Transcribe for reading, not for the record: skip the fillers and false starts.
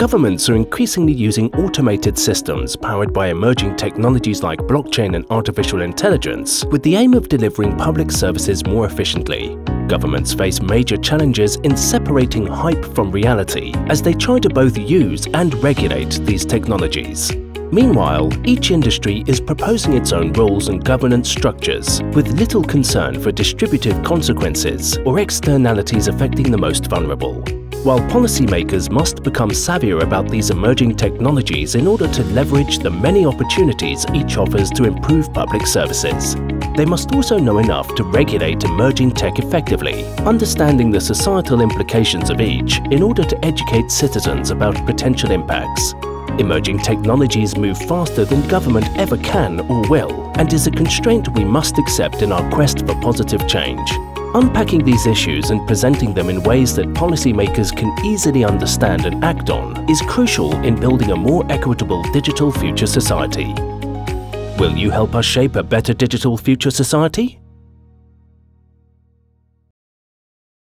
Governments are increasingly using automated systems powered by emerging technologies like blockchain and artificial intelligence with the aim of delivering public services more efficiently. Governments face major challenges in separating hype from reality as they try to both use and regulate these technologies. Meanwhile, each industry is proposing its own rules and governance structures, with little concern for distributive consequences or externalities affecting the most vulnerable. While policymakers must become savvier about these emerging technologies in order to leverage the many opportunities each offers to improve public services, they must also know enough to regulate emerging tech effectively, understanding the societal implications of each in order to educate citizens about potential impacts. Emerging technologies move faster than government ever can or will, and is a constraint we must accept in our quest for positive change. Unpacking these issues and presenting them in ways that policymakers can easily understand and act on is crucial in building a more equitable digital future society. Will you help us shape a better digital future society?